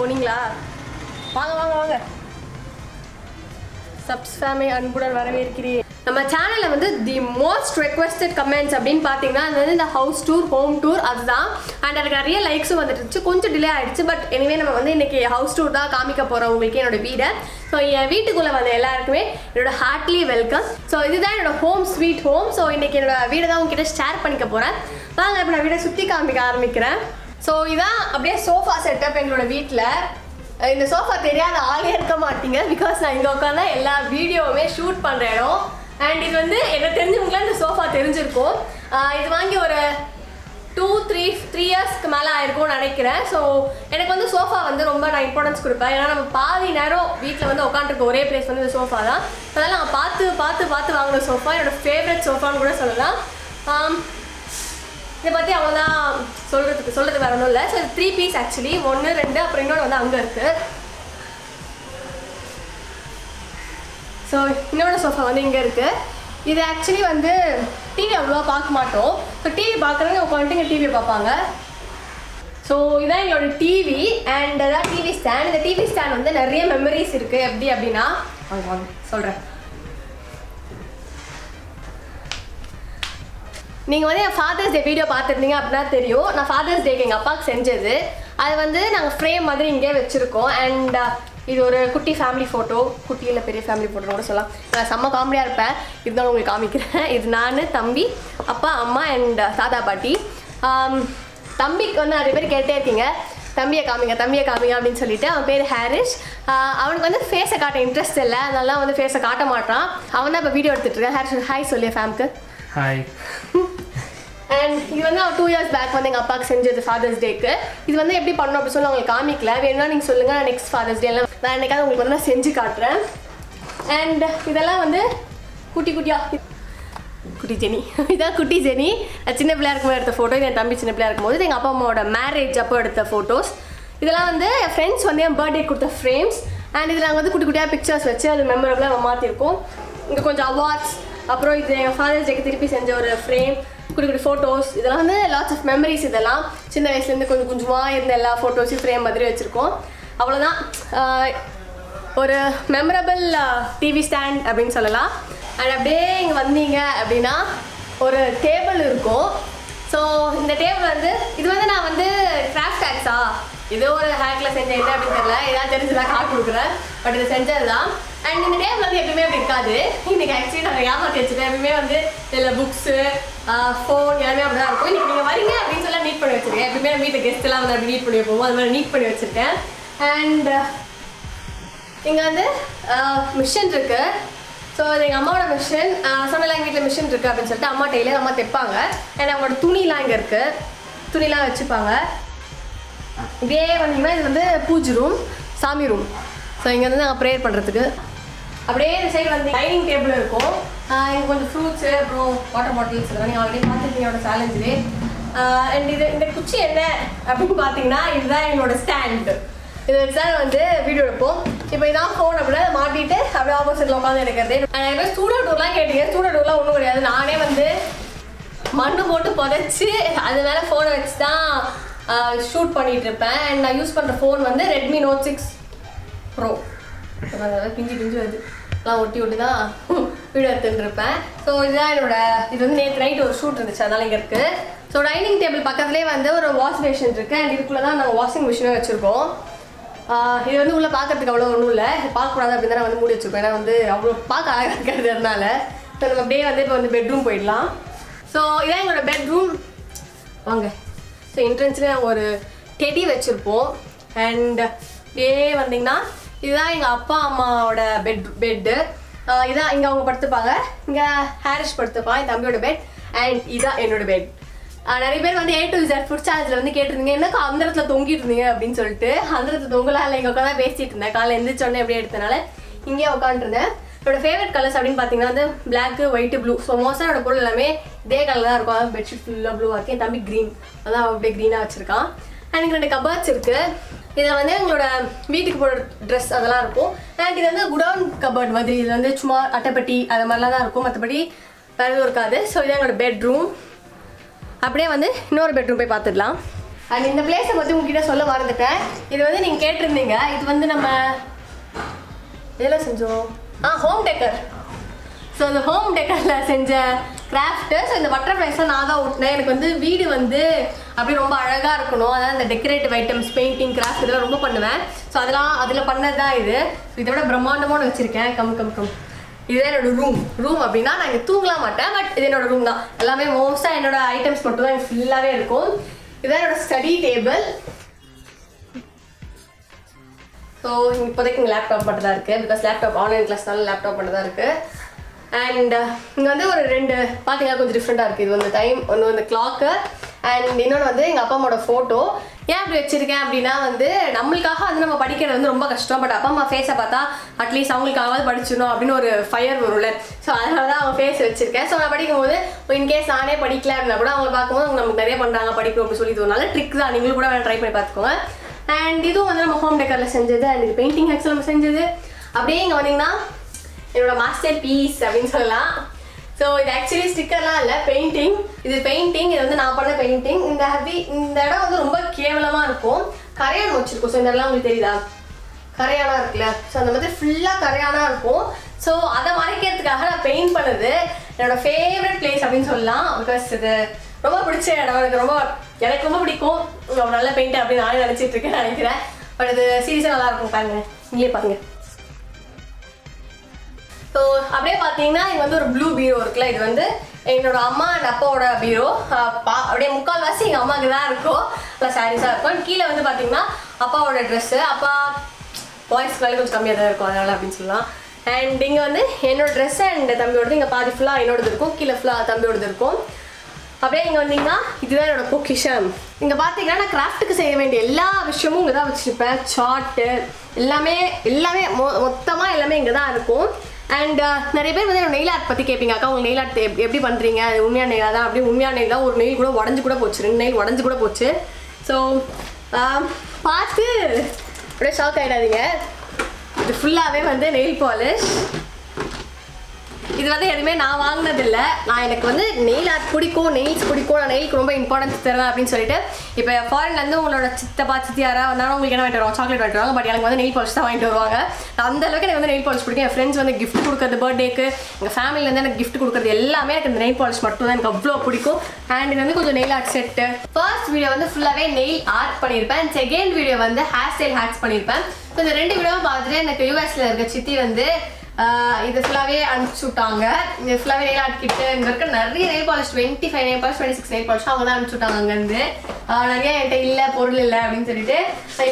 போனீங்களா? வாங்க வாங்க வாங்க. சப்ஸ்கிரைபை அன்புடன் வரவேற்கிறேன். நம்ம சேனல்ல வந்து தி மோஸ்ட் ரெக்வெஸ்டட் கமெண்ட்ஸ் அப்படினு பாத்தீங்கன்னா அது வந்து இந்த ஹவுஸ் டூர் ஹோம் டூர் அதுதான். அண்ட் அதுக்கு நிறைய லைக்ஸும் வந்துருச்சு, கொஞ்சம் டிலே ஆயிடுச்சு. பட் எனிவே நம்ம வந்து இன்னைக்கு ஹவுஸ் டூர் தான் காமிக்க போறோம் உங்களுக்கு என்னோட வீடை. ஸோ என் வீட்டுக்குள்ளே வந்து எல்லாருக்குமே என்னோட ஹார்ட்லி வெல்கம். ஸோ இதுதான் என்னோட ஹோம் ஸ்வீட் ஹோம். ஸோ இன்னைக்கு என்னோட வீடை தான் உங்ககிட்ட ஷேர் பண்ணிக்க போகிறேன். வாங்க இப்போ நான் வீடை சுற்றி காமிக்க ஆரம்பிக்கிறேன். ஸோ இதான் அப்படியே சோஃபா செட்டப் எங்களோட வீட்டில். இந்த சோஃபா தெரியாத ஆளே இருக்க மாட்டீங்க, பிகாஸ் நான் இங்கே உட்காந்து எல்லா வீடியோவுமே ஷூட் பண்ணுற இடம். அண்ட் இது வந்து என்ன தெரிஞ்சவங்களாம் இந்த சோஃபா தெரிஞ்சிருக்கும். இது வாங்கி ஒரு 2-3 இயர்ஸ்க்கு மேலே ஆயிருக்கும்னு நினைக்கிறேன். ஸோ எனக்கு வந்து சோஃபா வந்து ரொம்ப நான் இம்பார்ட்டன்ஸ் கொடுப்பேன். ஏன்னா நம்ம பாதி நேரம் வீட்டில் வந்து உட்காந்துருக்க ஒரே பிளேஸ் வந்து இந்த சோஃபா தான். அதனால் நான் பார்த்து பார்த்து பார்த்து வாங்கின சோஃபா, என்னோடய ஃபேவரட் சோஃபான்னு கூட சொல்லலாம். இதை பற்றி அவங்க தான் சொல்கிறதுக்கு வரணும் இல்லை. ஸோ இது 3 பீஸ் ஆக்சுவலி, 1, 2 அப்புறம் இன்னொன்று வந்து அங்கே இருக்குது. ஸோ இன்னொன்று சோஃபா வந்து இங்கே இருக்குது. இது ஆக்சுவலி வந்து டிவி அவ்வளோவா பார்க்க மாட்டோம். ஸோ டிவி பார்க்குறவங்க உட்காந்துட்டு இங்கே டிவியை பார்ப்பாங்க. ஸோ இதான் எங்களோட டிவி. அண்ட் அதான் டிவி ஸ்டாண்ட். இந்த டிவி ஸ்டாண்ட் வந்து நிறைய மெமரிஸ் இருக்குது. எப்படி அப்படின்னா சொல்கிறேன். நீங்கள் வந்து என் ஃபாதர்ஸ் டே வீடியோ பார்த்துருந்தீங்க அப்படின்னா தெரியும், நான் ஃபாதர்ஸ் டேக்கு எங்கள் அப்பாவுக்கு செஞ்சது. அது வந்து நாங்கள் ஃப்ரேம் மாதிரி இங்கே வச்சுருக்கோம். அண்ட் இது ஒரு குட்டி ஃபேமிலி ஃபோட்டோ, குட்டியில் பெரிய ஃபேமிலி ஃபோட்டோன்னு கூட சொல்லலாம். நான் செம்ம காமெடியாக இருப்பேன், இதுதான் உங்களுக்கு காமிக்கிறேன். இது நான், தம்பி, அப்பா, அம்மா அண்ட் தாத்தா பாட்டி. தம்பிக்கு வந்து நிறைய பேர் கேட்டே இருக்கீங்க தம்பியை காமிங்க தம்பியை காமிங்க அப்படின்னு சொல்லிட்டு. அவன் பேர் ஹாரிஷ். அவனுக்கு வந்து ஃபேஸை காட்ட இன்ட்ரெஸ்ட் இல்லை, அதனால வந்து ஃபேஸை காட்ட மாட்டான். அவன் தான் இப்போ வீடியோ எடுத்துகிட்ருக்கேன். ஹாரிஷ் ஹாய் சொல்லிய ஃபேமுக்கு ஹாய். அண்ட் இது வந்து அவன் 2 இயர்ஸ் பேக் வந்து எங்கள் அப்பாவுக்கு செஞ்சது ஃபாதர்ஸ் டேக்கு. இது வந்து எப்படி பண்ணணும் அப்படின்னு சொல்லி உங்களுக்கு காமிக்கல, வேணும்னா நீங்கள் சொல்லுங்கள். நான் நெக்ஸ்ட் ஃபாதர்ஸ் டே எல்லாம் நான் என்னைக்காவது உங்களுக்கு வந்து நான் செஞ்சு காட்டுறேன். அண்ட் இதெல்லாம் வந்து குட்டி குட்டியாக குட்டி ஜெனி. இதான் குட்டி ஜெனி, சின்ன பிள்ளையா இருக்கும்போது எடுத்த ஃபோட்டோ. என் தம்பி சின்ன பிள்ளையா இருக்கும்போது எங்கள் அப்பா அம்மாவோட மேரேஜ் அப்போ எடுத்த ஃபோட்டோஸ். இதெல்லாம் வந்து என் ஃப்ரெண்ட்ஸ் வந்து என் பர்த்டே கொடுத்த ஃப்ரேம்ஸ். அண்ட் இதில் நாங்கள் வந்து குட்டி குட்டியாக பிக்சர்ஸ் வச்சு அது மெமரபுளாக நம்ம மாற்றிருக்கோம். இங்கே கொஞ்சம் அவார்ட்ஸ், அப்புறம் இது எங்கள் ஃபாதர்ஸ் டேக்கு திருப்பி செஞ்ச ஒரு ஃப்ரேம், குட்டி குட்டி ஃபோட்டோஸ். இதெல்லாம் வந்து லாட்ஸ் ஆஃப் மெமரிஸ். இதெல்லாம் சின்ன வயசுலேருந்து கொஞ்சம் கொஞ்சமாக இருந்த எல்லா ஃபோட்டோஸையும் ஃப்ரேம் மாதிரி வச்சுருக்கோம். அவ்வளோதான் ஒரு மெமரபிள் டிவி ஸ்டாண்ட் அப்படின்னு சொல்லலாம். அண்ட் அப்படியே இங்கே வந்தீங்க அப்படின்னா ஒரு டேபிள் இருக்கும். ஸோ இந்த டேபிள் வந்து இது வந்து நான் வந்து கிராஃப்ட் ஹேக்ஸா ஏதோ ஒரு ஹேக்கில் செஞ்சேன் என்ன அப்படின்னு தெரியல, ஏதாவது தெரிஞ்சுதான் காட்டு கொடுக்குறேன். பட் இது செஞ்சது தான். அண்ட் இந்த டேபிள் வந்து எப்பவுமே அப்படி இருக்காது. இன்றைக்கி ஆக்சுவலி நாங்கள் ஏமாற்றி வச்சுட்டேன். எப்பவுமே வந்து இதில் புக்ஸு ஃபோன் எல்லாமே அப்படி தான் இருக்கும். இன்றைக்கி நீங்கள் வரீங்க அப்படின்னு சொல்லி நீட் பண்ணி வச்சுருக்கேன். எப்பவுமே நம்ம வீட்டில் கெஸ்ட்டெல்லாம் வந்து அப்படி நீட் பண்ணி வைப்போம், அது மாதிரி நீட் பண்ணி வச்சுருக்கேன். அண்ட் இங்கே வந்து மிஷின் இருக்குது. ஸோ அது எங்கள் அம்மாவோட மிஷின், சொன்னலாம் எங்கள் வீட்டில் மிஷின் இருக்குது அப்படின்னு சொல்லிட்டு அம்மா டெய்லர் அம்மா தைப்பாங்க. அண்ட் அவங்களோட துணிலாம் இங்கே இருக்குது, துணிலாம் வச்சுப்பாங்க. இதே வந்தீங்கன்னா இது வந்து பூஜை ரூம், சாமி ரூம். ஸோ இங்கே வந்து நாங்கள் ப்ரேயர் பண்ணுறதுக்கு. அப்படியே இந்த சைடு வந்து டைனிங் டேபிள் இருக்கும். இங்கே கொஞ்சம் ஃப்ரூட்ஸு, அப்புறம் வாட்டர் பாட்டில்ஸ் இதெல்லாம் நீங்கள் ஆல்ரெடி பார்த்துருக்கீங்களோட சேலஞ்சிலே. அண்ட் இது இந்த குச்சி என்ன அப்படின்னு பார்த்தீங்கன்னா இதுதான் என்னோட ஸ்டாண்டு. இது வச்சுதான் வந்து வீடியோ எடுப்போம். இப்போ இதான் ஃபோன் அப்படின்னா அதை மாட்டிட்டு அப்படியே ஆப்போசிட்டில் உட்காந்து எடுக்கிறது. நான் எப்போ ஸ்டூடியோ டூர்லாம் கேட்டீங்க, ஸ்டூடியோ டூர்லாம் ஒன்றும் கிடையாது. நானே வந்து மண்ணு போட்டு புதைச்சி அது மேலே ஃபோனை வச்சு தான் ஷூட் பண்ணிகிட்டு இருப்பேன். அண்ட் நான் யூஸ் பண்ணுற ஃபோன் வந்து ரெட்மி Note 6 Pro. அதெல்லாம் பிஞ்சு பிஞ்சு வருது, எல்லாம் ஒட்டி தான் வீடியோ எடுத்துட்டுருப்பேன். ஸோ இதுதான் என்னோடய, இது வந்து நேற்று நைட் ஒரு ஷூட் இருந்துச்சு அதனால் இங்கே இருக்குது. ஸோ டைனிங் டேபிள் பக்கத்துலேயே வந்து ஒரு வாஷ் மிஷின் இருக்குது. அண்ட் இதுக்குள்ளே தான் நாங்கள் வாஷிங் மிஷினே வச்சுருக்கோம். இது வந்து உள்ளே பார்க்கறதுக்கு அவ்வளோ ஒன்றும் இல்லை, பார்க்கக்கூடாது அப்படின்னு தான் நான் வந்து மூடி வச்சுருப்பேன். ஏன்னா வந்து அவ்வளோ பார்க்க அழகாக இருக்கிறது. அதனால ஸோ நம்ம அப்படியே வந்து இப்போ வந்து பெட்ரூம் போயிடலாம். ஸோ இதான் எங்களோட பெட்ரூம். வாங்க. ஸோ என்ட்ரன்ஸ்லேயே நாங்கள் ஒரு டெடி வச்சுருப்போம். அண்ட் ஏ வந்தீங்கன்னா இதுதான் எங்கள் அப்பா அம்மாவோட பெட்டு. இதான் இங்கே அவங்க படுத்துப்பாங்க, இங்கே ஹாரிஷ் படுத்துப்பான் என் தம்பியோட பெட். அண்ட் இதான் என்னோட பெட். நிறைய பேர் வந்து A to Z ஃபுட் சேனல்ஸில் வந்து கேட்டிருந்தீங்க எனக்கு அந்த இடத்துல தொங்கிட்டு இருந்தீங்க அப்படின்னு சொல்லிட்டு. அந்த இடத்துல தொங்கலாம் இல்லை, இங்கே உட்காந்து பேசிகிட்டு இருந்தேன். காலையில் எழுந்திரிச்சோடனே எப்படி எடுத்தனால இங்கேயே உட்காந்துருந்தேன். என்னோடய ஃபேவரட் கலர்ஸ் அப்படின்னு பார்த்தீங்கன்னா வந்து பிளாக்கு, ஒயிட்டு, ப்ளூ. ஸோ மோஸ்ட்டாக என்னோடய பொருள் எல்லாமே இதே கலர் தான் இருக்கும். பெட்ஷீட் ஃபுல்லாக ப்ளூவாக இருக்குது. என் தம்பி க்ரீன், அதான் அப்படியே க்ரீனாக வச்சுருக்கான். எனக்கு 2 கபர்ட்ஸ் இருக்குது. இதில் வந்து எங்களோட வீட்டுக்கு போடுற ட்ரெஸ் அதெல்லாம் இருக்கும். அண்ட் இது வந்து குடவுன் கபர்ட் மாதிரி, இதில் வந்து சும்மா அட்டைப்பட்டி அது மாதிரிலாம் தான் இருக்கும், மற்றபடி வேறு எதுவும் இருக்காது. ஸோ இதான் எங்களோட பெட்ரூம். அப்படியே வந்து இன்னொரு பெட்ரூம் போய் பார்த்துடலாம். And in the place, I will tell you about this. You will get it. This is our home decor. So, the home decor is a craft. So, the butterflies are not there. The video is very beautiful. The decorative items, painting, craft, etc. So, that's what I did. So, this is a Brahmanda. Come, come, come. This is a room. I don't know but this is a room. Most of the items are full. This is a study table. So, I have a laptop because laptop online class laptop. And different time clock and a photo. If we வச்சிருக்கே அப்படினா வந்து நமக்காக அது நம்ம படிக்கிறது வந்து ரொம்ப கஷ்டம் பட் அப்பா அம்மா ஃபேஸை பார்த்தா at least அவங்களுக்காவது படிச்சணும் அப்படின ஒரு ஃபயர் வரும்ல சோ அதனால தான் அவங்க ஃபேஸ் வச்சிருக்கேன் சோ நான் படிக்கும்போது in case நானே படிக்கல அப்படினா கூட அவங்க பாக்கும்போது அவங்க நமக்கு நிறைய பண்றாங்க படிக்கணும் அப்படி சொல்லி தோணால ட்ரிக் தான் நீங்களும் கூட ட்ரை பண்ணி பாத்துக்கோங்க and இது வந்து நம்ம ஹோம் டெக்கர்ல செஞ்சது and இது பெயிண்டிங் ஹேக்ஸ்ல நம்ம செஞ்சது அப்படியே இங்க வந்தீங்கனா என்னோட மாஸ்டர் பீஸ் அப்படினு சொல்லலாம் so இது actually sticker இல்ல painting இது painting இது வந்து நான் பண்ண painting இந்த ஹேவி இந்த இடம் வந்து ரொம்ப கேவலமா இருக்கும் கரையான் வச்சிருக்கோம் சோ இதெல்லாம் உங்களுக்கு தெரியுதா கரையானா இருக்குல சோ அந்த மாதிரி ஃபுல்லா கரையானா இருக்கும் சோ அத மறைக்கிறதுக்காக நான் பெயிண்ட் பண்ணது என்னோட ஃபேவரட் பிளேஸ் அப்படினு சொல்லலாம் because இது ரொம்ப பிடிச்ச இடம் எனக்கு ரொம்ப பிடிக்கும் நான் நல்ல பெயிண்ட் அப்படி நானே நினைச்சிட்டு இருக்கேன் நினைக்கிறேன் பட் இது சீரியஸா நல்லா இருக்கும் பாருங்க நீங்களே பாருங்க So, அப்படியே பாத்தீங்கன்னா இது வந்து ஒரு blue bureau இருக்குல இது வந்து என்னோட அம்மா and அப்பாவோட bureau அப்படியே முக்கால்வாசி எங்க அம்மாக்கு தான் இருக்கும் ப்ளஸ் சாரீஸா இருக்கும் கீழ வந்து பாத்தீங்கன்னா அப்பாவோட Dress அப்பா பாய்ஸ் கலர் கொஞ்சம் கம்மியா தான் இருக்கும் அதனால அப்படி சொல்லலாம் and இங்க வந்து என்னோட Dress and தம்பியோடது இங்க பாதி ஃபுல்லா என்னோடது இருக்கும் கீழ ஃபுல்லா தம்பியோடது இருக்கும் அப்படியே இங்க வந்தீங்கன்னா இதுதான் என்னோட பொக்கிஷம் இங்க பாத்தீங்கன்னா நான் கிராஃப்ட்க்கு செய்ய வேண்டிய எல்லா விஷயமும் இங்க தான் வச்சிருப்பேன் சார்ட் எல்லாமே எல்லாமே மொத்தமா எல்லாமே இங்க தான் இருக்கும் and நிறைய பேர் வந்து நெயில் ஆர்ட் பத்தி கேப்பீங்க அக்கா உங்களுக்கு நெயில் ஆர்ட் எப்படி பண்றீங்க அது உண்மையா நெயிலா தான் அப்படி உண்மையா நெயில் தான் ஒரு நெயில் கூட உடைஞ்சு கூட போச்சு ரெண்டு நெயில் உடைஞ்சு கூட போச்சு சோ பாத்து அப்படியே ஷாக் ஆயிடாதீங்க இது ஃபுல்லாவே வந்து நெயில் பாலிஷ் இது வந்து எதுமே நான் வாங்குனது இல்ல நான் எனக்கு வந்து நெயில் ஆர்ட் பிடிக்கும் நெயில்ஸ் பிடிக்கும் நான் நெயிலுக்கு ரொம்ப இம்பார்ட்டன்ஸ் தருவேன் அப்படினு சொல்லிட்டு இப்போ ஃபாரின்ல இருந்து உங்களோட சித்தப்பா சித்தியாரா வந்தாலும் உங்களுக்கு என்ன வேண்டாம் சாக்லேட் வாங்குவாங்க பட் எனக்கு வந்து நெயில் பாலிஷ் தான் வாங்கிட்டு வருவாங்க நான் அந்த அளவுக்கு எனக்கு வந்து நெயில் பாலிஷ் பிடிக்கும் என் ஃப்ரெண்ட்ஸ் வந்து கிஃப்ட் கொடுக்குறது பர்த்டேக்கு எங்கள் ஃபேமிலியில இருந்து எனக்கு கிஃப்ட் கொடுக்குறது எல்லாமே எனக்கு இந்த நெயில் பாலிஷ் மட்டும் தான் எனக்கு அவ்வளோ பிடிக்கும் அண்ட் இது வந்து கொஞ்சம் nail art set first video வந்து ஃபுல்லாகவே நெயில் ஆர்ட் பண்ணியிருப்பேன் அண்ட் செகண்ட் வீடியோ வந்து ஹேர் ஸ்டைல் ஹேக்ஸ் பண்ணியிருப்பேன் ஸோ இந்த ரெண்டு வீடியோவும் பார்த்துட்டு எனக்கு யூஎஸ்ல இருக்க சித்தி வந்து இது ஃபுல்லாவே அனுப்பிச்சு விட்டாங்க இது ஃபுல்லாவே நெயில் ஆர்ட் கிட்டு இங்கே இருக்க நிறைய nail polish 25 nail polish 26 nail polish அவங்க தான் அனுப்பிச்சு விட்டாங்க அங்கேருந்து நிறைய என்கிட்ட இல்லை பொருள் இல்லை அப்படின்னு சொல்லிட்டு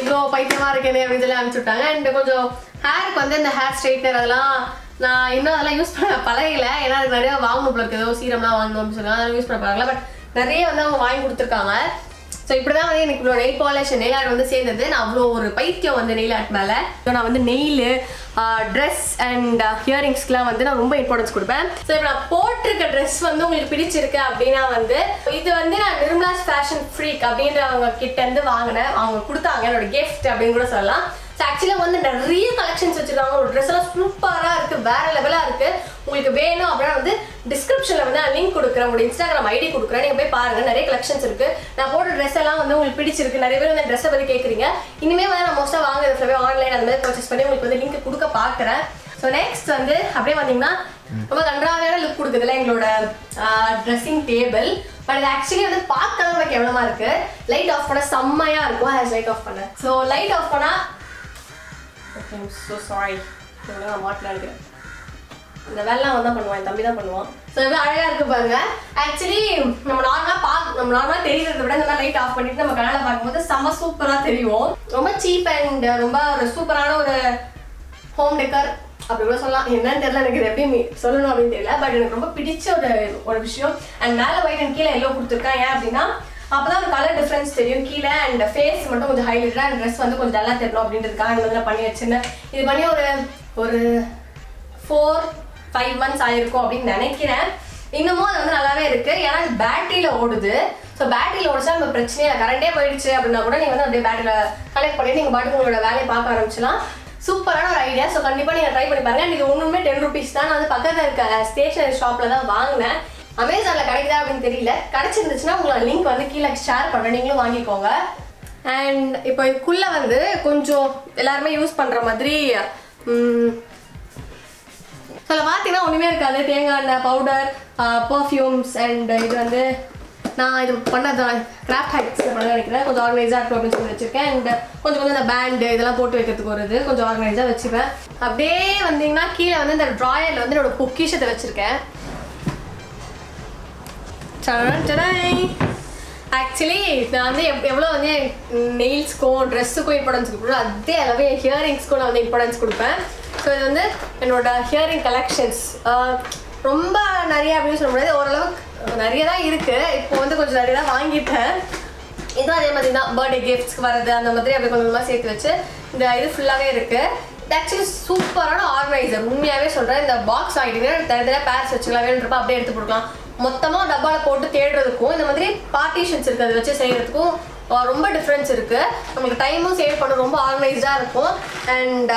இவ்வளோ பைத்தியமாக இருக்கேன் அப்படின்னு சொல்லி அனுப்பிச்சு விட்டாங்க அண்ட் கொஞ்சம் ஹேருக்கு வந்து இந்த ஹேர் ஸ்ட்ரைட்னர் அதெல்லாம் நான் இன்னும் அதெல்லாம் யூஸ் பண்ண பழகல ஏன்னா அதுக்கு நிறையா வாங்கணும் இருக்குது ஏதோ சீரம்லாம் வாங்கணும் அப்படின்னு சொல்லலாம் அதெல்லாம் யூஸ் பண்ண பழகல பட் நிறைய வந்து அவங்க வாங்கி கொடுத்துருக்காங்க ஸோ இப்படி தான் வந்து எனக்கு இவ்வளோ நெயில் பாலிஷ் நெயில் ஆர்ட் வந்து சேர்ந்தது நான் அவ்வளோ ஒரு பைத்தியம் வந்து நெயில் ஆர்ட் மேலே ஸோ நான் வந்து நெயில் ட்ரெஸ் அண்ட் ஹியரிங்ஸ்க்குலாம் வந்து நான் ரொம்ப இம்பார்ட்டன்ஸ் கொடுப்பேன் ஸோ இப்போ நான் போட்டிருக்க ட்ரெஸ் வந்து உங்களுக்கு பிடிச்சிருக்கு அப்படின்னா வந்து இது வந்து நான் நிர்மலாஸ் ஃபேஷன் ஃப்ரீக் அப்படின்றவங்க கிட்டேருந்து வாங்கினேன் அவங்க கொடுத்தாங்க என்னோட கிஃப்ட் அப்படின்னு கூட சொல்லலாம் ஸோ ஆக்சுவலாக வந்து நிறைய கலெக்ஷன்ஸ் வச்சுருக்காங்க ஒரு ட்ரெஸ்லாம் சூப்பராக இருக்குது வேறு லெவலாக இருக்குது உங்களுக்கு வேணும் அப்படின்னா வந்து டிஸ்கிரிப்ஷன்ல வந்து நான் லிங்க் கொடுக்குறேன் உங்க இன்ஸ்டாகிராம் ஐடி கொடுக்குறேன் நீங்க போய் பாருங்க நிறைய கலெக்ஷன்ஸ் இருக்கு நான் போடுற ட்ரெஸ் எல்லாம் வந்து உங்களுக்கு பிடிச்சிருக்கு நிறைய பேர் வந்து ட்ரெஸ் பத்தி கேக்குறீங்க இனிமே வந்து நான் மோஸ்டா வாங்குறதுல ஆன்லைன் அந்த மாதிரி பர்ச்சேஸ் பண்ணி உங்களுக்கு வந்து லிங்க் கொடுக்க பார்க்கறேன் சோ நெக்ஸ்ட் வந்து அப்படியே வந்தீங்கன்னா ரொம்ப கன்றாவியான லுக் கொடுக்குதுல எங்களோட ட்ரெஸ்ஸிங் டேபிள் பட் இது ஆக்சுவலி வந்து பார்க்கவே கேவலமா இருக்கு லைட் ஆஃப் பண்ண செம்மையா இருக்கும் ஹேஸ் லைட் ஆஃப் பண்ண சோ லைட் ஆஃப் பண்ணா ஐ அம் சோ சாரி நான் மாட்டல இருக்கேன் இந்த வேலைலாம் அவன் தான் பண்ணுவான் என் தம்பி தான் பண்ணுவான் ஸோ இது அழகாக இருக்குது பாருங்க ஆக்சுவலி நம்ம நார்மலாக தெரிகிறத விட இந்த மாதிரி லைட் ஆஃப் பண்ணிட்டு நம்ம கண்ணால் பார்க்கும்போது செம்ம சூப்பராக தெரியும் ரொம்ப சீப் அண்ட் ரொம்ப ஒரு சூப்பரான ஒரு ஹோம் டெக்கர் அப்படி கூட சொல்லலாம் என்னன்னு தெரியல எனக்கு இது எப்படி சொல்லணும் அப்படின்னு தெரியல பட் எனக்கு ரொம்ப பிடிச்ச ஒரு விஷயம் அண்ட் மேலே ஒயிட் அண்ட் கீழே எல்லோ கொடுத்துருக்கேன் ஏன் அப்படின்னா அப்போதான் ஒரு கலர் டிஃப்ரென்ஸ் தெரியும் கீழே அண்ட் ஃபேஸ் மட்டும் கொஞ்சம் ஹைலைட்டடாக அண்ட் ட்ரெஸ் வந்து கொஞ்சம் நல்லா தெரியணும் அப்படின்றதுக்காக இதில் பண்ணி வச்சுன்னு இது பண்ணி ஒரு 4-5 months ஆயிருக்கும் அப்படின்னு நினைக்கிறேன் இன்னமும் அது வந்து நல்லாவே இருக்கு ஏன்னா அது பேட்டரியில ஓடுது ஸோ பேட்டரியில ஓடிச்சா நம்ம பிரச்சனையே கரண்டே போயிடுச்சு அப்படின்னா கூட நீங்க வந்து அப்படியே பேட்டரியில கலெக்ட் பண்ணி நீங்க பாட்டுக்கு உங்களோட வேலையை பார்க்க ஆரம்பிச்சலாம் சூப்பரான ஒரு ஐடியா ஸோ கண்டிப்பா நீங்க ட்ரை பண்ணி பாருங்க எனக்கு ஒன்றுமே 10 rupees தான் நான் வந்து பக்கத்தில் இருக்க ஸ்டேஷனரி ஷாப்ல தான் வாங்கினேன் Amazon கிடைக்குதா அப்படினு தெரியல. கிடைச்சிருந்துச்சுனா உங்களுக்கு லிங்க் வந்து கீழ ஷேர் பண்றேன், நீங்களும் வாங்கிக்கோங்க. And இப்போ இதுக்குள்ள வந்து கொஞ்சம் எல்லாரும் யூஸ் பண்ற மாதிரி சொல்ல பார்த்தீங்கன்னா ஒண்ணுமே இருக்காது. தேங்காய் எண்ணெய் பவுடர், பெர்ஃப்யூம்ஸ் அண்ட் இது வந்து நான் இது பண்ணது கிராஃப்ட் ஹேக்ஸ்ல பண்ண நினைக்கிறேன். கொஞ்சம் ஆர்கனைஸா இருக்கும் அப்படின்னு சொல்லி வச்சிருக்கேன். அண்ட் கொஞ்சம் கொஞ்சம் இந்த பேண்டு இதெல்லாம் போட்டு வைக்கிறதுக்கு ஒரு இது கொஞ்சம் ஆர்கனைஸா வச்சுப்பேன். அப்படியே வந்தீங்கன்னா கீழே வந்து இந்த ட்ராயர்ல வந்து என்னோட பொக்கிஷத்தை வச்சிருக்கேன். ஆக்சுவலி நான் வந்து எவ்வளோ வந்து நெயில்ஸ்க்கும் ட்ரெஸ்ஸுக்கும் இம்பார்ட்டன்ஸ் கொடுக்குறோம், அதே அளவு என் ஹியரிங்ஸ்க்கும் நான் வந்து இம்பார்ட்டன்ஸ் கொடுப்பேன். ஸோ இது வந்து என்னோட ஹியரிங் கலெக்ஷன்ஸ் ரொம்ப நிறைய அப்படின்னு சொல்ல முடியாது, ஓரளவுக்கு நிறைய தான் இருக்குது. இப்போ வந்து கொஞ்சம் நிறைய தான் வாங்கிட்டேன். இதுவும் அதே மாதிரி தான் பர்த்டே கிஃப்ட்ஸ்க்கு வர்றது அந்த மாதிரி அப்படி கொஞ்சமாக சேர்த்து வச்சு இந்த இது ஃபுல்லாகவே இருக்குது. இது ஆக்சுவலி சூப்பரான ஆர்கனைசர், உண்மையாகவே சொல்கிறேன். இந்த பாக்ஸ் வாங்கிட்டீங்கன்னா தனித்தனியாக பேர்ஸ் வச்சுக்கலாம், வேணுன்றப்ப அப்படியே எடுத்து கொடுக்கலாம். மொத்தமாக டப்பாவில் போட்டு தேடுறதுக்கும் இந்த மாதிரி பார்ட்டிஷன்ஸ் இருக்குது அது வச்சு செய்கிறதுக்கும் ரொம்ப டிஃப்ரென்ஸ் இருக்குது. நம்மளுக்கு டைமும் சேவ் பண்ண ரொம்ப ஆர்கனைஸ்டாக இருக்கும். அண்ட்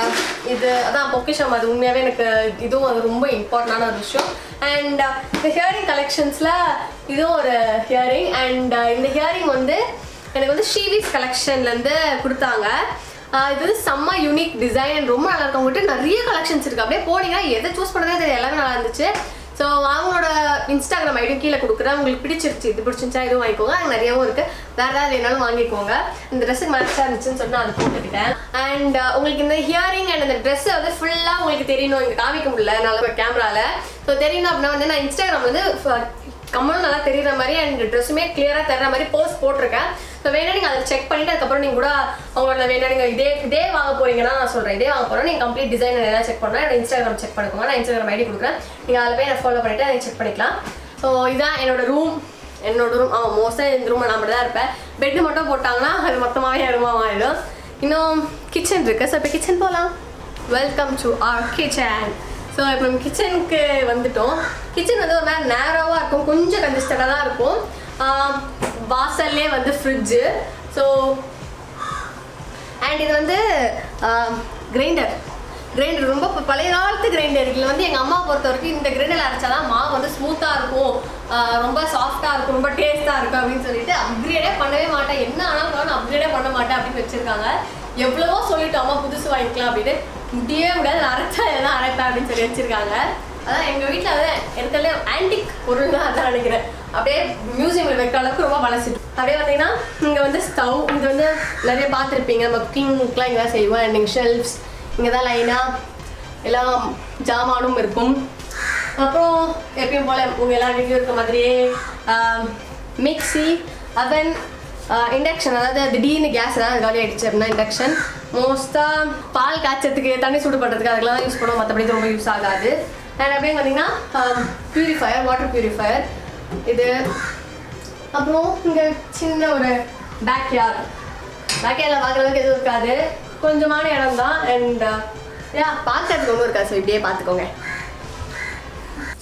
இது அதான் பொக்கிஷம், அது உண்மையாகவே எனக்கு இதுவும் அது ரொம்ப இம்பார்ட்டண்டான ஒரு விஷயம். அண்ட் இந்த ஹியரிங் கலெக்ஷன்ஸில் இதுவும் ஒரு ஹியரிங். அண்ட் இந்த ஹியரிங் வந்து எனக்கு வந்து ஷீவிஸ் கலெக்ஷன்லேருந்து கொடுத்தாங்க. இது வந்து செம்ம யூனிக் டிசைன், ரொம்ப நல்லா இருக்கும். வந்துட்டு நிறைய கலெக்ஷன்ஸ் இருக்குது, அப்படியே போனீங்கன்னா எதை சூஸ் பண்ணுறதே அது எல்லாமே நல்லா இருந்துச்சு. ஸோ அவங்களோட இன்ஸ்டாகிராம் ஐடியும் கீழே கொடுக்குறேன். உங்களுக்கு பிடிச்சிருச்சு, இது பிடிச்சிருந்துச்சா இதுவும் வாங்கிக்கோங்க. அங்கே நிறையவும் இருக்குது, வேறு ஏதாவது வேணாலும் வாங்கிக்கோங்க. இந்த ட்ரெஸ்ஸுக்கு மேட்சாக இருந்துச்சுன்னு சொன்னால் அது போட்டுக்கிட்டேன். அண்ட் உங்களுக்கு இந்த ஹியரிங் அண்ட் இந்த ட்ரெஸ்ஸை வந்து ஃபுல்லாக உங்களுக்கு தெரியணும், இங்கே காமிக்க முடியல நல்ல கேமராவில். ஸோ தெரியணும் அப்படின்னா வந்து நான் இன்ஸ்டாகிராம் வந்து கம்மலும் நல்லா தெரிகிற மாதிரி அண்ட் ட்ரெஸ்ஸுமே கிளியராக தெரிகிற மாதிரி போஸ்ட் போட்டிருக்கேன். ஸோ வேணா நீங்கள் அதை செக் பண்ணிவிட்டு அதுக்கப்புறம் நீங்கள் கூட அவங்களோட வேணா நீங்கள் இதே வாங்க போகிறீங்கன்னா நான் சொல்கிறேன், இதே வாங்க போகிறோம் நீங்கள் கம்ப்ளீட் டிசைன் எதாவது செக் பண்ணலாம். என்னோட இன்ஸ்டாகிராம் செக் பண்ணிக்கோங்க, நான் இன்ஸ்டாகிராம் ஐடி கொடுக்குறேன். நீங்கள் அதில் போய் நான் ஃபாலோ பண்ணிவிட்டு அதை செக் பண்ணிக்கலாம். ஸோ இதுதான் என்னோடய ரூம் ஆமாம், மோஸ்ட்டாக இந்த ரூமை நான் மட்டும் தான் இருப்பேன். பெட்டு மட்டும் போட்டாங்கன்னா அது மொத்தமாகவே ரூமாக மாறிடும். இன்னும் கிச்சன் இருக்குது, ஸோ இப்போ கிச்சன் போகலாம். Welcome to our kitchen. So இப்போ நம்ம கிச்சனுக்கு வந்துவிட்டோம். கிச்சன் வந்து ஒரு மாதிரி நேரோவாக இருக்கும், கொஞ்சம் கன்ஜஸ்டடாக தான் இருக்கும். வாசல்லே வந்து ஃப்ரிட்ஜு. ஸோ அண்ட் இது வந்து கிரைண்டர் ரொம்ப பழைய காலத்து கிரைண்டர். இதில் வந்து எங்கள் அம்மா பொறுத்த வரைக்கும் இந்த கிரைண்டரில் அரைச்சாதான் மாவு வந்து ஸ்மூத்தாக இருக்கும், ரொம்ப சாஃப்டாக இருக்கும், ரொம்ப டேஸ்ட்டாக இருக்கும் அப்படின்னு சொல்லிட்டு அப்கிரேடே பண்ணவே மாட்டேன். என்ன ஆனாலும் நான் அப்கிரேடே பண்ண மாட்டேன் அப்படின்னு வச்சுருக்காங்க. எவ்வளவோ சொல்லிவிட்டு அம்மா புதுசு வாங்கிக்கலாம் அப்படின்னு, முடியவே முடியாது, அரைச்சா எல்லாம் அரைப்பேன் அப்படின்னு சொல்லி வச்சுருக்காங்க. அதான் எங்கள் வீட்டில் வந்து இடத்துல ஆன்டிக் பொருள் தான் அதான் நினைக்கிறேன், அப்படியே மியூசியமில் வைக்கிற அளவுக்கு ரொம்ப வளர்ச்சிட்டு. அப்படியே பார்த்தீங்கன்னா இங்கே வந்து ஸ்டவ், இது வந்து நிறைய பார்த்துருப்பீங்க, நம்ம குக்கிங்லாம் இங்கே தான் செய்வோம். அண்ட் இங்கே ஷெல்ஃப்ஸ், இங்கே தான் லைனாக எல்லா ஜாமானும் இருக்கும். அப்புறம் எப்பயும் போல் உங்கள் எல்லா வீட்லையும் இருக்கிற மாதிரியே மிக்சி, அவன், இண்டக்ஷன். அதாவது திடீர்னு கேஸ் ஏதாவது காலி ஆகிடுச்சு அப்படின்னா இண்டக்ஷன் மோஸ்ட்டாக பால் காய்ச்சதுக்கு, தண்ணி சூடு பண்ணுறதுக்கு அதுக்கெல்லாம் தான் யூஸ் பண்ணுவோம், மற்றபடி ரொம்ப யூஸ் ஆகாது. அண்ட் அப்படியே பார்த்தீங்கன்னா பியூரிஃபையர், வாட்டர் பியூரிஃபையர் இது. அப்புறம் இங்கே சின்ன ஒரு பேக்யார்டில் பார்க்குறதுக்கு எதுவும் இருக்காது, கொஞ்சமான இடம் தான். அண்ட் பார்க்கறதுக்கு ஒன்றும் இருக்காது, ஸோ இப்படியே பார்த்துக்கோங்க.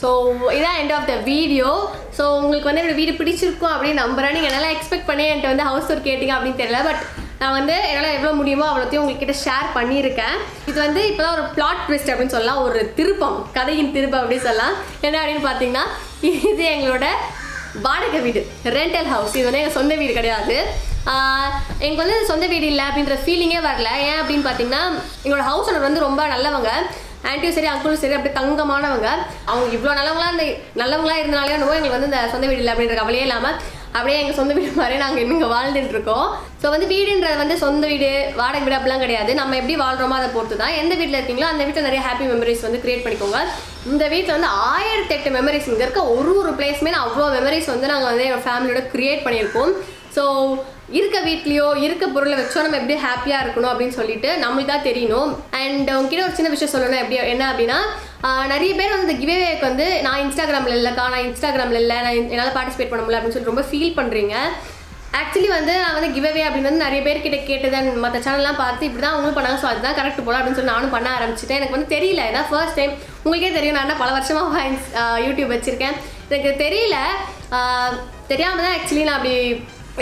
ஸோ இதான் end of the video. So உங்களுக்கு வந்து என்னோடய வீடு பிடிச்சிருக்கும் அப்படின்னு நம்புகிறேன். நீங்கள் என்னால் எக்ஸ்பெக்ட் பண்ணி என்கிட்ட வந்து ஹவுஸ் டூர் கேட்டிங்க அப்படின்னு தெரியல, பட் நான் வந்து என்னால் எவ்வளோ முடியுமோ அவ்வளோத்தையும் உங்கள்கிட்ட ஷேர் பண்ணியிருக்கேன். இது வந்து இப்போ தான் ஒரு பிளாட் ட்விஸ்ட் அப்படின்னு சொல்லலாம், ஒரு திருப்பம், கதையின் திருப்பம் அப்படின்னு சொல்லலாம். என்ன அப்படின்னு பார்த்தீங்கன்னா இது எங்களோட வாடகை வீடு, ரெண்டல் ஹவுஸ். இது வந்து எங்கள் சொந்த வீடு கிடையாது. எங்களுக்கு வந்து சொந்த வீடு இல்லை அப்படின்ற ஃபீலிங்கே வரல. ஏன் அப்படின்னு பார்த்தீங்கன்னா எங்களோட ஹவுஸ் ஓனர் வந்து ரொம்ப நல்லவங்க, ஆன்ட்டியும் சரி அங்கிளும் சரி அப்படி தங்கமானவங்க. அவங்க இவ்வளோ நல்லவங்களாக இருந்தாலே என்னவோ எங்களுக்கு வந்து இந்த சொந்த வீடு இல்லை அப்படின்ற கவலையே இல்லாமல் அப்படியே எங்கள் சொந்த வீடு மாதிரி நாங்கள் இன்னும் இங்கே வாழ்ந்துட்டுருக்கோம். ஸோ வந்து வீடுன்றது வந்து சொந்த வீடு வாடகை வீடு அப்படிலாம் கிடையாது, நம்ம எப்படி வாழ்கிறோமோ அதை பொறுத்து தான். எந்த வீட்டில் இருக்கீங்களோ அந்த வீட்டில் நிறைய ஹாப்பி மெமரிஸ் வந்து க்ரியேட் பண்ணிக்கோங்க. இந்த வீட்டில் வந்து 1008 மெமரிஸ், இங்கே இருக்க ஒரு பிளேஸ்மே நான் அவ்வளோ மெமரிஸ் வந்து நாங்கள் வந்து எங்கள் ஃபேமிலியோட க்ரியேட் பண்ணியிருக்கோம். ஸோ இருக்க வீட்லேயோ இருக்க பொருளை வச்சோ நம்ம எப்படி ஹாப்பியாக இருக்கணும் அப்படின்னு சொல்லிட்டு நம்மளுக்கு தான் தெரியணும். அண்ட் உங்ககிட்ட ஒரு சின்ன விஷயம் சொல்லணும், எப்படி என்ன அப்படின்னா நிறைய பேர் வந்து இந்த கிவேவேக்கு வந்து நான் இன்ஸ்டாகிராமில் இல்லைக்கா, நான் இன்ஸ்டாகிராமில் இல்லை, நான் என்னால் பார்ட்டிசிபேட் பண்ண முடியல அப்படின்னு சொல்லிட்டு ரொம்ப ஃபீல் பண்ணுறீங்க. ஆக்சுவலி வந்து நான் வந்து கிவ்அவே அப்படின்னு வந்து நிறைய பேர்கிட்ட கேட்டதன் மற்ற சேனல்லாம் பார்த்து இப்படி தான் அவங்களும் பண்ணாங்க, ஸோ அதுதான் கரெக்ட் போல அப்படின்னு சொல்லி நானும் பண்ண ஆரம்பிச்சிட்டேன். எனக்கு வந்து தெரியல, ஏன்னா ஃபர்ஸ்ட் டைம். உங்களுக்கே தெரியும் நான் பல வருஷமாக யூடியூப் வச்சுருக்கேன், எனக்கு தெரியாமல் தான் ஆக்சுவலி நான் அப்படி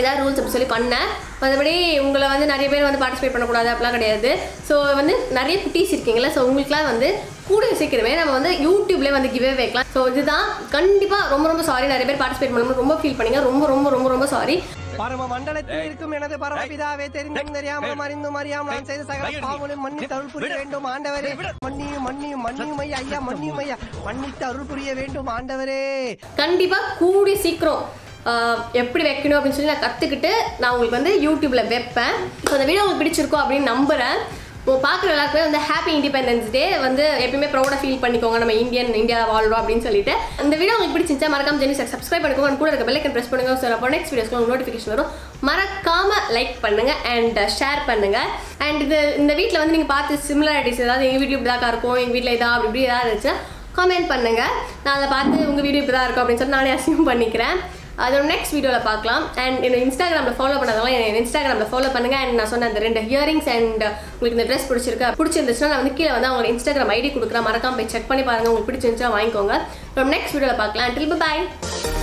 इधर रूल्स अब சொல்லி பண்ணேன் மத்தபடி உங்கள வந்து நிறைய பேர் வந்து பார்ட்டிசிபேட் பண்ண கூடாது அப்பலாம் கிடையாது சோ வந்து நிறைய குட்டீஸ் இருக்கீங்கல சோ உங்களுக்குலாம் வந்து கூடிய சீக்கிரமே நம்ம வந்து YouTubeல வந்து கிவ்வே வைக்கலாம் சோ இதுதான் கண்டிப்பா ரொம்ப ரொம்ப சாரி நிறைய பேர் பார்ட்டிசிபேட் பண்ணும்போது ரொம்ப ஃபீல் பண்ணீங்க ரொம்ப ரொம்ப ரொம்ப ரொம்ப சாரி பரம மண்டலத்தில் இருக்கும் எனது பரமபிதாவே தெரிந்தறியாமல் அறிந்தும் அறியாமல் நான் செய்த சகல பாவங்களையும் மன்னித்து அருள் புரிய வேண்டும் ஆண்டவரே மன்னியும் ஐயா மன்னியும் ஐயா மன்னித்து அருள் புரிய வேண்டும் ஆண்டவரே கண்டிப்பா கூடிய சீக்கிரம் எப்படி வைக்கணும் அப்படி சொல்லி நான் கத்துக்கிட்டு நான் உங்களுக்கு வந்து YouTubeல வைப்பேன் சோ இந்த வீடியோ உங்களுக்கு பிடிச்சிருக்கும் அப்படி நம்புறேன் वो பார்க்குற எல்லாரும் வந்து ஹேப்பி இண்டிபெண்டன்ஸ் டே வந்து எப்பவுமே ப்ரௌடா ஃபீல் பண்ணிக்கோங்க நம்ம இந்தியா வாழ்றோம் அப்படினு சொல்லிட்டு இந்த வீடியோ உங்களுக்கு பிடிச்சிருந்தா மறக்காம ஜெனி சப்ஸ்கிரைப் பண்ணுங்க கூட இருக்க பெல் ஐகான் பிரஸ் பண்ணுங்க சோ அப்போ நெக்ஸ்ட் வீடியோஸ்க்கு உங்களுக்கு நோட்டிஃபிகேஷன் வரும் மறக்காம லைக் பண்ணுங்க அண்ட் ஷேர் பண்ணுங்க அண்ட் இந்த வீட்ல வந்து நீங்க பார்த்த சிமிலாரிட்டிஸ் ஏதாவது எங்க வீடியோ இப்படிதா இருக்கும் எங்க வீட்ல இதா அப்படி இப்படி ஏதாவது இருந்துச்சா கமெண்ட் பண்ணுங்க நான் அத பார்த்து உங்க வீடியோ இப்படிதா இருக்கும் அப்படினு சொல்லி நானே அசியூம் பண்ணிக்கிறேன் அதோட நெக்ஸ்ட் வீடியோல பார்க்கலாம் அண்ட் என்ன இன்ஸ்டாகிராம்ல ஃபாலோ பண்ணாதவங்க என்ன இன்ஸ்டாகிராம்ல ஃபாலோ பண்ணுங்க அண்ட் நான் சொன்ன அந்த ரெண்டு ஹியரிங்ஸ் அண்ட் உங்களுக்கு இந்த Dress பிடிச்சிருந்துச்சுனா நான் வந்து கீழ வந்து அவங்க இன்ஸ்டாகிராம் ஐடி கொடுக்கற மறக்காம போய் செக் பண்ணி பாருங்க உங்களுக்கு பிடிச்சிருந்தா வாங்கிக்கோங்க நம்ம நெக்ஸ்ட் வீடியோல பார்க்கலாம் until bye bye